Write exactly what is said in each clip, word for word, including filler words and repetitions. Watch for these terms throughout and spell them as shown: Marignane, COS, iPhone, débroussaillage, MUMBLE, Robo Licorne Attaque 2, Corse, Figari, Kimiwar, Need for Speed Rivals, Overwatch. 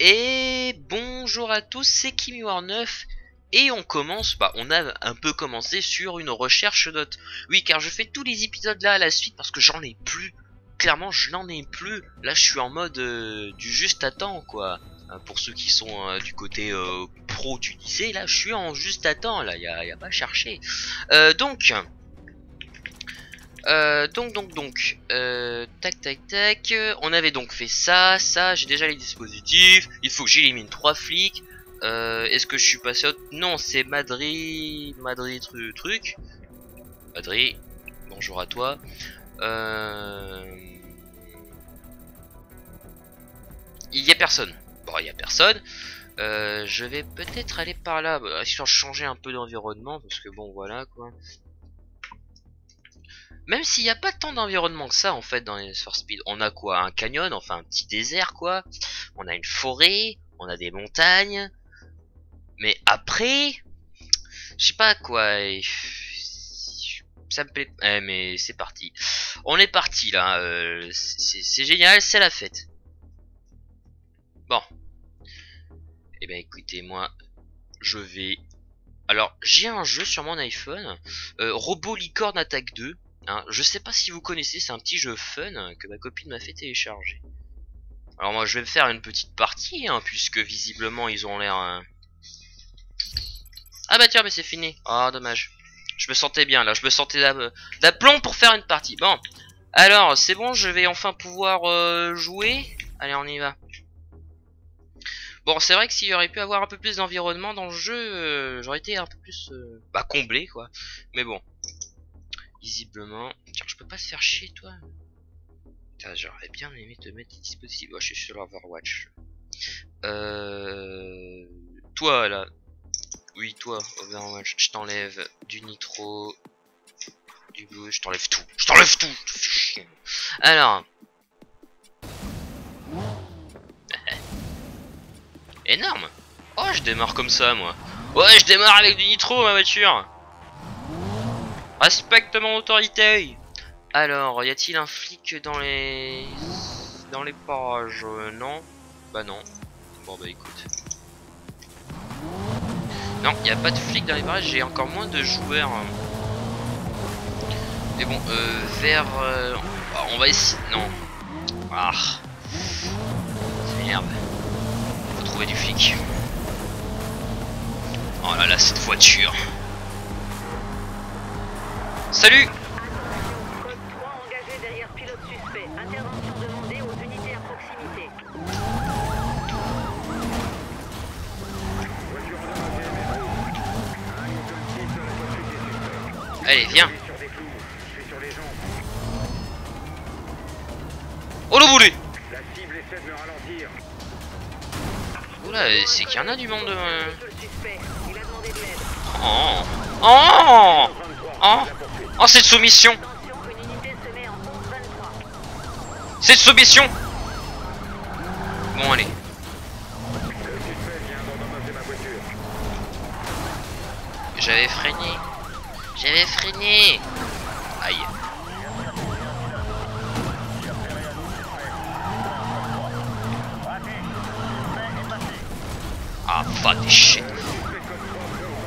Et bonjour à tous, c'est Kimiwar neuf et on commence, bah on a un peu commencé sur une recherche d'hôtes. Oui, car je fais tous les épisodes là à la suite parce que j'en ai plus. Clairement, je n'en ai plus. Là, je suis en mode euh, du juste à temps, quoi. Hein, pour ceux qui sont euh, du côté euh, pro du lycée, là, je suis en juste à temps. Là, il n'y a, y a pas à chercher. Euh, donc... Euh, donc donc donc euh, tac tac tac euh, on avait donc fait ça, ça, j'ai déjà les dispositifs, il faut que j'élimine trois flics. euh, Est-ce que je suis passé autre... Non, c'est Madrid, Madrid tru, truc Madrid, bonjour à toi. euh... Il y a personne. Bon, il y a personne. euh, Je vais peut-être aller par là, bah, histoire de changer un peu d'environnement. Parce que bon, voilà quoi. Même s'il n'y a pas tant d'environnement que ça en fait dans les Need for Speed. On a quoi? Un canyon, enfin un petit désert quoi. On a une forêt, on a des montagnes. Mais après, je sais pas quoi. Ça me plaît. Eh, mais c'est parti. On est parti là. Euh, c'est génial, c'est la fête. Bon. Eh ben écoutez, moi, je vais. Alors, j'ai un jeu sur mon iPhone. Euh, Robo Licorne Attaque deux. Hein, je sais pas si vous connaissez, c'est un petit jeu fun que ma copine m'a fait télécharger. Alors moi je vais faire une petite partie, hein, puisque visiblement ils ont l'air... Hein... Ah bah tiens, mais c'est fini. Oh dommage. Je me sentais bien là, je me sentais d'aplomb pour faire une partie. Bon, alors c'est bon, je vais enfin pouvoir euh, jouer. Allez, on y va. Bon, c'est vrai que s'il y aurait pu avoir un peu plus d'environnement dans le jeu, euh, j'aurais été un peu plus... Euh, bah comblé quoi, mais bon. Visiblement, tiens, je peux pas se faire chier, toi. Putain, j'aurais bien aimé te mettre des dispositifs. Oh, je suis sur l'Overwatch. Euh... Toi, là. Oui, toi, Overwatch. Je t'enlève du nitro, du blue. Je t'enlève tout. Je t'enlève tout. Je te fais chier. Alors. Énorme. Oh, je démarre comme ça, moi. Ouais, je démarre avec du nitro, ma voiture. Respecte mon autorité. Alors, y a-t-il un flic dans les dans les parages? Non. Bah non. Bon bah écoute. Non, y a pas de flic dans les parages. J'ai encore moins de joueurs. Mais bon, euh, vers. Euh... Bah, on va essayer. Non. Ah. C'est merde. Faut trouver du flic. Oh là là, cette voiture. Salut. Code trois engagé derrière pilote suspect. Intervention demandée aux unités à proximité. Allez, viens. Oh le boulet. La cible essaie de me ralentir. Oula, c'est qu'il y en a du monde. Oh. Oh. Oh. Oh, cette soumission! Cette soumission! Bon, allez. J'avais freiné. J'avais freiné. Aïe. Ah, fuck this shit.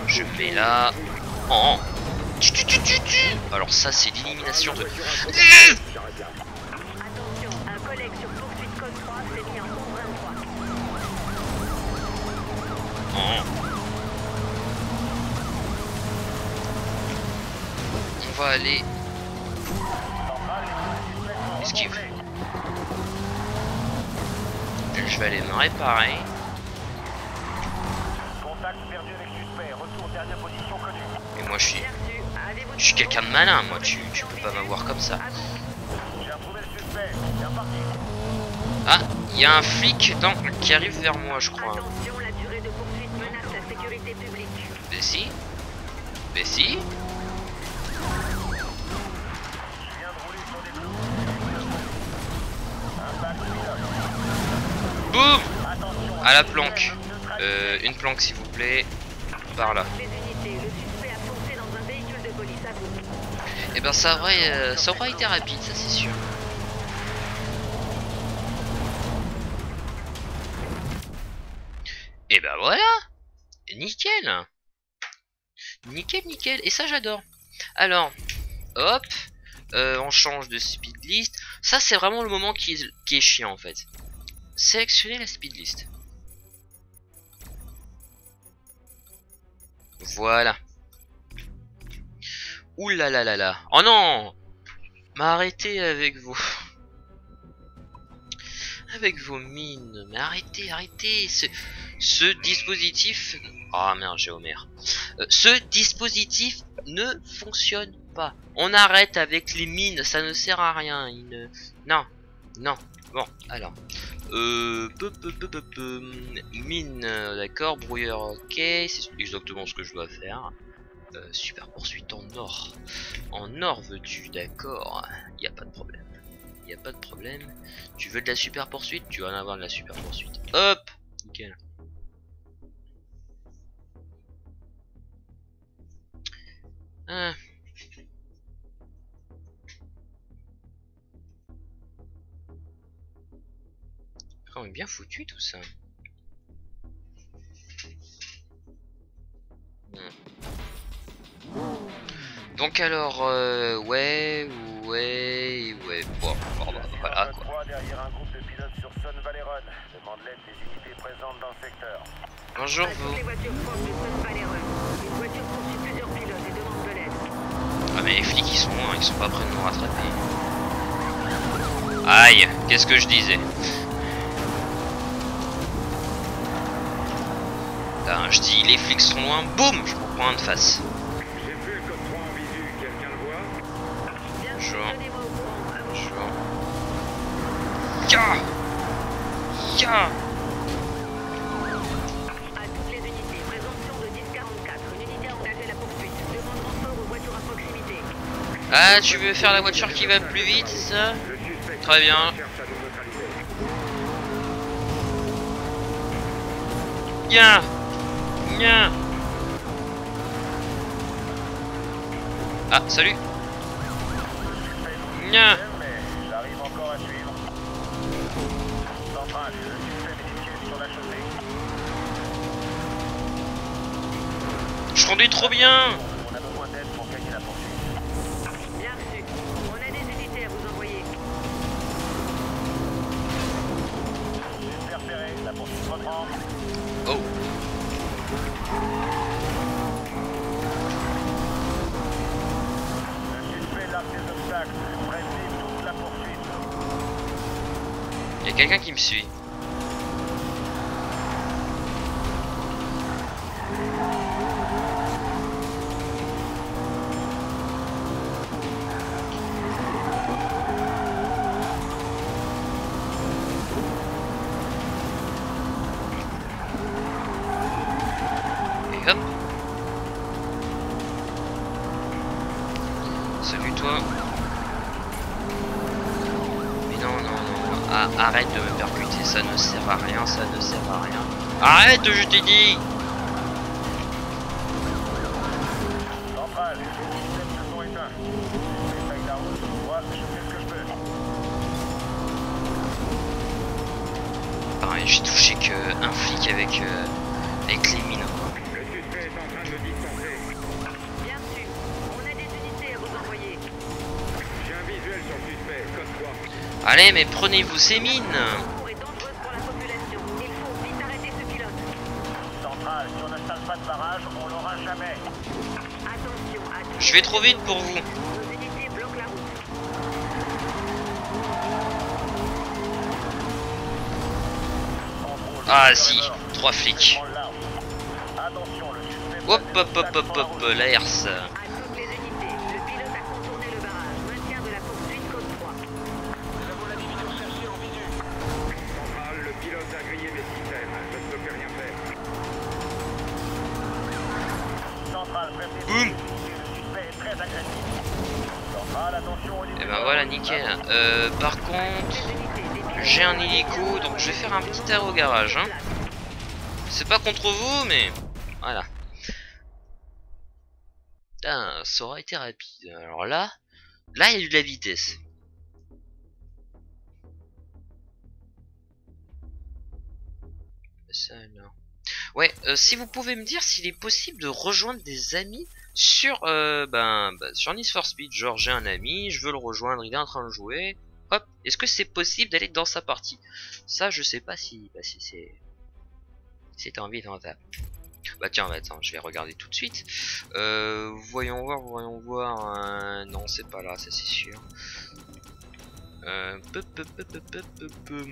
Je mets là. Oh. Alors ça c'est l'élimination de... Oh. On va aller... Esquive. Je vais aller me réparer. Et moi je suis... Je suis quelqu'un de malin, moi, tu, tu peux pas m'avoir comme ça. Ah, il y a un flic dans, qui arrive vers moi, je crois. Mais si. Mais si. Boum. À la planque. Euh, une planque, s'il vous plaît. Par là. Et eh ben ça aurait, euh, ça aurait été rapide, ça c'est sûr. bah voilà. Nickel. Nickel, nickel. Et ça, j'adore. Alors, hop. Euh, on change de speed list. Ça, c'est vraiment le moment qui est, qui est chiant, en fait. Sélectionner la speed list. Voilà. Ouh là là là là. Oh non! M'arrêtez avec vos... avec vos mines. Mais arrêtez, arrêtez. Ce, ce dispositif... Ah merde, j'ai Homer. Euh, ce dispositif ne fonctionne pas. On arrête avec les mines. Ça ne sert à rien. Il ne... Non. Non. Bon, alors. Euh... Peu, peu, peu, peu, peu. Mine, d'accord. Brouilleur, ok. C'est exactement ce que je dois faire. Euh, super poursuite en or. En or veux-tu, d'accord. Il n'y a pas de problème. Il n'y a pas de problème. Tu veux de la super poursuite? Tu vas en avoir de la super poursuite. Hop. Nickel. Ah. On est bien foutu tout ça. Hmm. Donc alors, euh, ouais, ouais, ouais, bon, bon, bah, voilà quoi. Bonjour vous. Ah mais les flics ils sont, hein, ils sont pas prêts de nous rattraper. Aïe, qu'est-ce que je disais. Putain, je dis les flics sont loin, boum, je me prends un de face. Ya ya. À toutes les unités, présomption de dix quarante-quatre. Une unité engagée à la poursuite. Demande renfort aux voitures à proximité. Ah, tu veux faire la voiture qui va plus vite, ça? Très bien. Nya nya. Ah, salut. Nya. Je conduis trop bien. On a besoin d'aide pour gagner la poursuite. Bien reçu. On a des unités à vous envoyer. Super serré, la poursuite reprend. Oh. Le suspect lâche des obstacles. Prévenez toute la poursuite. Il y a quelqu'un qui me suit. Arrête de me percuter, ça ne sert à rien, ça ne sert à rien. Arrête, je t'ai dit. Pareil, j'ai touché que un flic avec, euh, avec les mines. Allez, mais prenez-vous ces mines. Je vais trop vite pour vous. Ah si, trois flics. Hop hop hop hop hop, la herse. Et ben voilà, nickel. Euh, par contre, j'ai un hélico, donc je vais faire un petit arrêt au garage. Hein. C'est pas contre vous, mais voilà. Putain, ça aurait été rapide. Alors là, là il y a eu de la vitesse. Ça, là. Ouais, euh, si vous pouvez me dire s'il est possible de rejoindre des amis sur euh, ben, ben sur Need for Speed. Genre j'ai un ami, je veux le rejoindre, il est en train de jouer. Hop, est-ce que c'est possible d'aller dans sa partie? Ça je sais pas si, bah, si c'est... Si t'as envie, t'en as. Bah tiens, bah, attends, je vais regarder tout de suite. Euh, voyons voir, voyons voir. Euh, non, c'est pas là, ça c'est sûr. Euh, peu, peu, peu, peu, peu, peu, peu.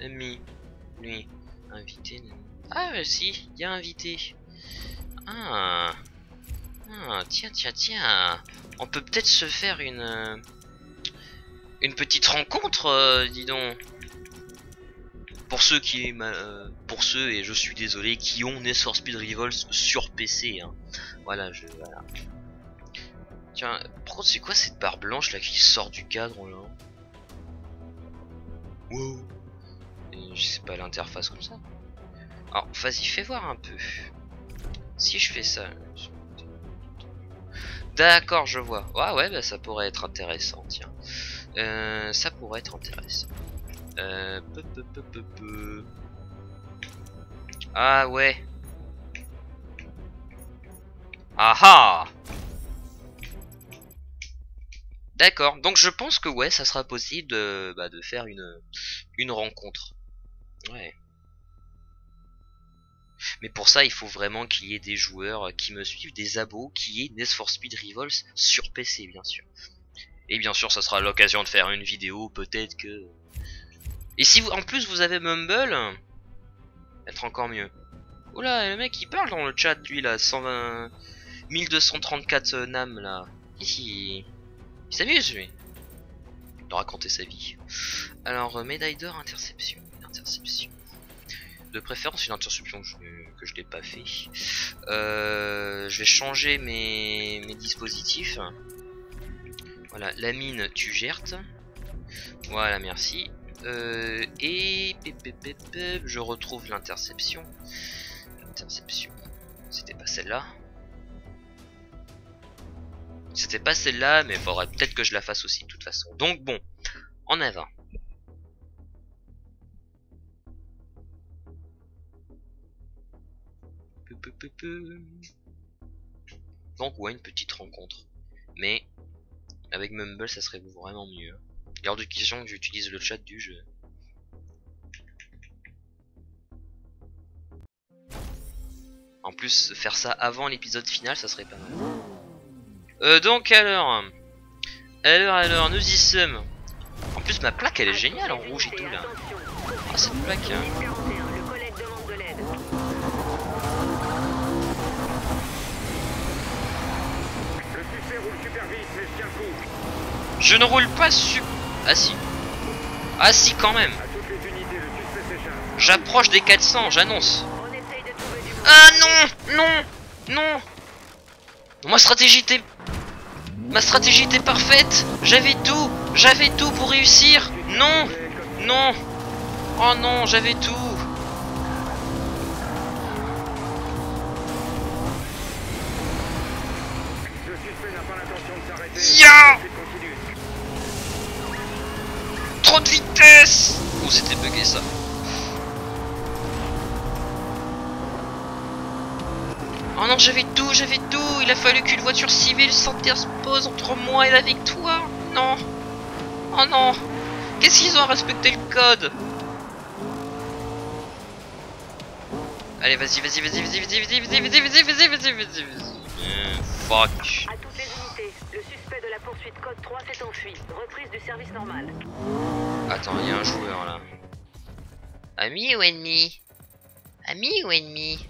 Ami, lui, invité. Ah bah, si, il y a invité. Ah. Ah, tiens, tiens, tiens. On peut peut-être se faire une une petite rencontre, euh, dis donc. Pour ceux qui, euh, pour ceux et je suis désolé, qui ont Need for Speed Rivals sur P C. Hein. Voilà, je. Voilà. Tiens, par contre, c'est quoi cette barre blanche là qui sort du cadre là? Wow. Et je sais pas, l'interface comme ça. Alors, vas-y, fais voir un peu. Si je fais ça. D'accord, je vois. Ah ouais, bah, ça pourrait être intéressant, tiens. Euh, ça pourrait être intéressant. Euh, peu, peu, peu, peu, peu. Ah ouais. Aha. D'accord. Donc je pense que ouais, ça sera possible de, bah, de faire une une rencontre. Ouais. Mais pour ça, il faut vraiment qu'il y ait des joueurs qui me suivent, des abos, qui aient Need for Speed Rivals sur P C, bien sûr. Et bien sûr, ça sera l'occasion de faire une vidéo, peut-être que. Et si vous, en plus vous avez Mumble, être encore mieux. Oula, le mec il parle dans le chat lui là, cent vingt... mille deux cent trente-quatre euh, Nam là. Il, il s'amuse lui. De raconter sa vie. Alors, euh, médaille d'or, interception. Interception. De préférence une interception que je, que je n'ai pas fait. Euh, je vais changer mes, mes dispositifs. Voilà, la mine tu gères. Voilà, merci. Euh, et je retrouve l'interception. L'interception. C'était pas celle-là. C'était pas celle-là, mais faudrait peut-être que je la fasse aussi de toute façon. Donc bon, en avant. Donc ouais, une petite rencontre. Mais avec Mumble, ça serait vraiment mieux. Garde de question que j'utilise le chat du jeu. En plus, faire ça avant l'épisode final, ça serait pas mal. Euh, donc alors, alors, alors, nous y sommes. En plus, ma plaque, elle est géniale en rouge et tout là. Ah oh, cette plaque. Hein. Je ne roule pas su... Ah si. Ah si quand même. J'approche des quatre cents, j'annonce. Ah non, non, non. Ma stratégie était... Ma stratégie était parfaite. J'avais tout, j'avais tout pour réussir. Non, non. Oh non, j'avais tout. Yeah. Trop de vitesse. Oh, c'était bugué ça. Oh non, j'avais tout, j'avais tout. Il a fallu qu'une voiture civile s'interpose entre moi et la victoire. Non. Oh non. Qu'est-ce qu'ils ont à respecter le code? Allez, vas-y, vas-y, vas-y, vas-y, vas-y, vas-y, vas-y, vas-y, vas-y, vas-y, vas-y, vas-y, vas-y. Fuck. Code trois s'est enfui. Reprise du service normal. Attends, il y a un joueur là. Ami ou ennemi? Ami ou ennemi?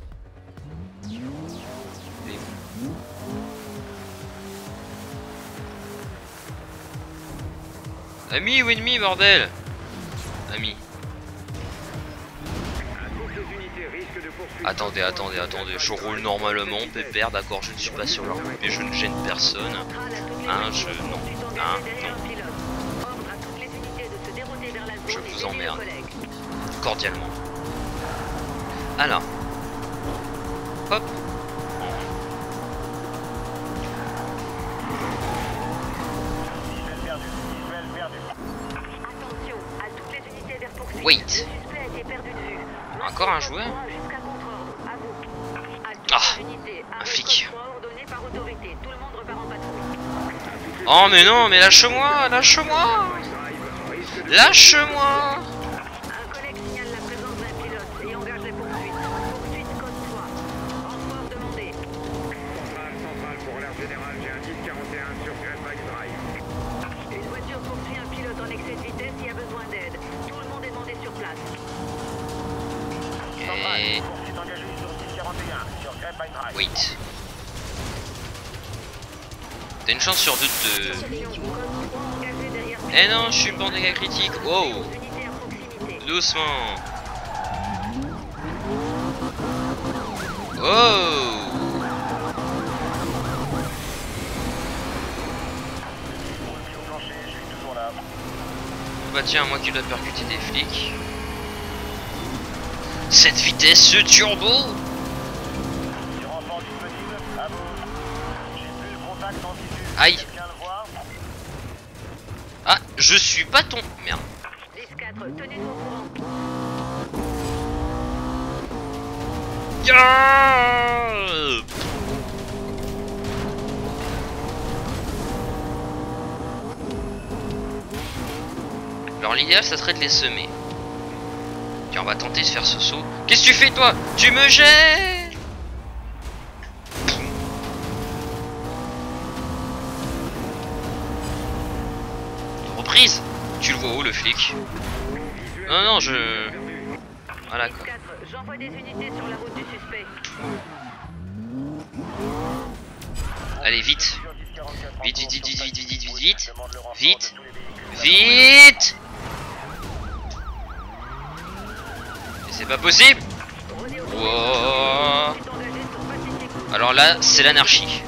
Ami ou ennemi, bordel? Ami. Attendez, attendez, attendez, je roule normalement, pépère, d'accord, je ne suis pas sur la route, mais je ne gêne personne. Hein, je... non, hein, non. Je vous emmerde. Cordialement. Alors. Hop. Wait. Encore un joueur. Ah, un flic. Oh mais non, mais lâche-moi, lâche-moi, lâche-moi. Wait. T'as une chance sur deux de... Eh non, je suis le bandé à critique. Wow. Doucement. Oh. Bah tiens, moi qui dois percuter des flics. Cette vitesse, ce turbo. Aïe. Ah, je suis pas ton... Merde. Yeah. Alors l'idéal, ça serait de les semer. Tiens, on va tenter de faire ce saut. Qu'est-ce que tu fais, toi? Tu me gênes. Tu le vois où le flic? Non non je... Voilà quoi. Allez vite. Vite vite vite vite vite vite vite vite vite vite. Mais c'est pas possible. Wow. Alors là c'est l'anarchie.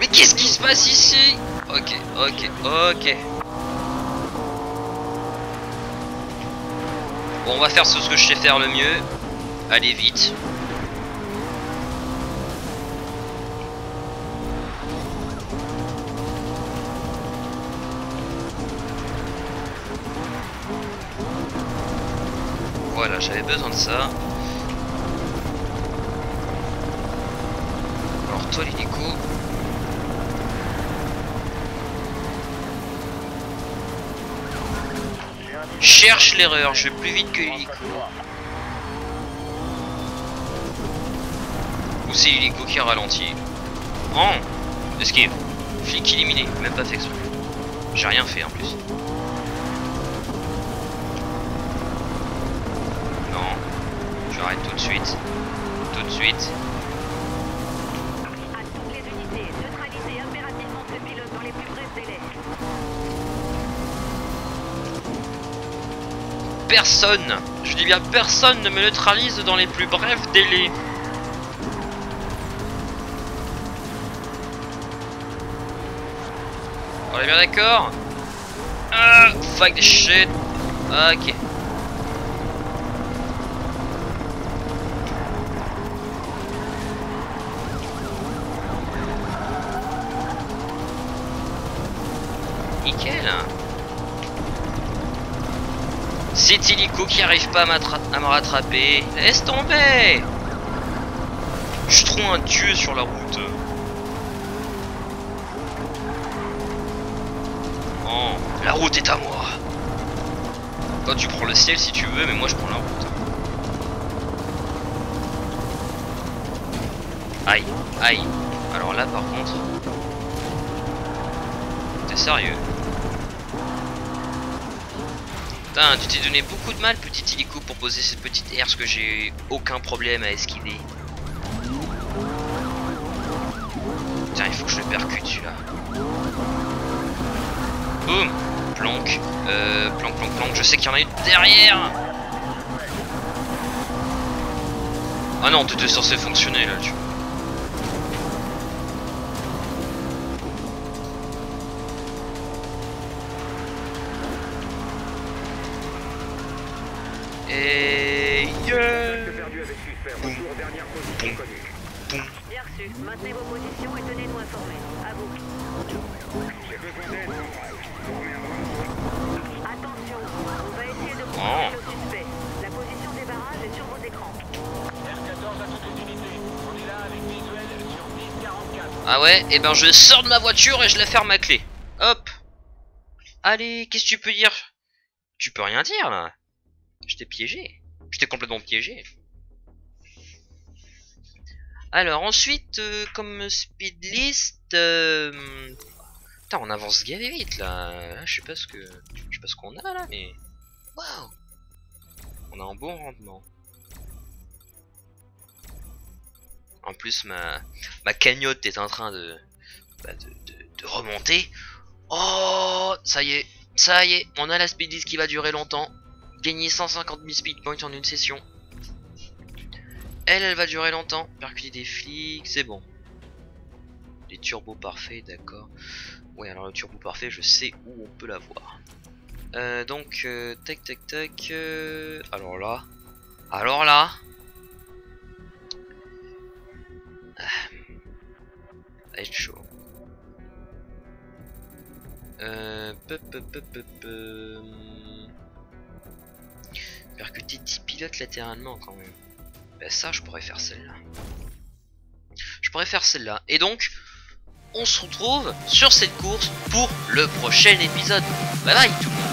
Mais qu'est-ce qui se passe ici? Ok, ok, ok. Bon, on va faire ce que je sais faire le mieux. Allez vite. Voilà, j'avais besoin de ça. Alors toi l'hélico. Cherche l'erreur, je vais plus vite que l'hélico. Ou c'est l'hélico qui a ralenti. Oh, esquive. Flic éliminé, même pas fait exprès. J'ai rien fait en plus. Non, j'arrête tout de suite. Tout de suite. Personne, je dis bien personne ne me neutralise dans les plus brefs délais. On est bien d'accord? Ah, fuck shit. Ok. Nickel. Cet hélico qui arrive pas à me rattraper. Laisse tomber. Je suis trop un dieu sur la route. Oh, la route est à moi. Toi tu prends le ciel si tu veux, mais moi je prends la route. Aïe, aïe. Alors là par contre... T'es sérieux? Putain, tu t'es donné beaucoup de mal, petit hélico, pour poser cette petite herse que j'ai aucun problème à esquiver. Tiens, il faut que je le percute celui-là. Boum. Planque. Euh, planque, planque, planque. Je sais qu'il y en a une derrière. Ah non, tout est censé fonctionner là, tu vois. Et yeah. Boum. Boum. Boum. Bien reçu. Maintenez vos positions et tenez-nous informés. À vous. Attention. Ah ouais, et ben je sors de ma voiture et je la ferme à clé. Hop. Allez, qu'est-ce que tu peux dire? Tu peux rien dire là. Je t'ai piégé. Je t'ai complètement piégé. Alors ensuite, euh, comme speed list, euh... putain, on avance gavé vite là. Là je sais pas ce que, je sais pas ce qu'on a là, mais waouh, on a un bon rendement. En plus, ma ma cagnotte est en train de bah, de, de, de remonter. Oh, ça y est, ça y est, on a la speed list qui va durer longtemps. Gagner cent cinquante mille speed points en une session. Elle, elle va durer longtemps. Percuter des flics, c'est bon. Les turbos parfaits, d'accord. Ouais, alors le turbo parfait, je sais où on peut l'avoir. Euh, donc, euh, tac, tac, tac. Euh, alors là. Alors là. Ça va être chaud. Euh, peu, peu, peu, peu, peu. Percuter dix pilotes latéralement quand même. Ben ça, je pourrais faire celle-là. Je pourrais faire celle-là. Et donc, on se retrouve sur cette course pour le prochain épisode. Bye bye tout le monde.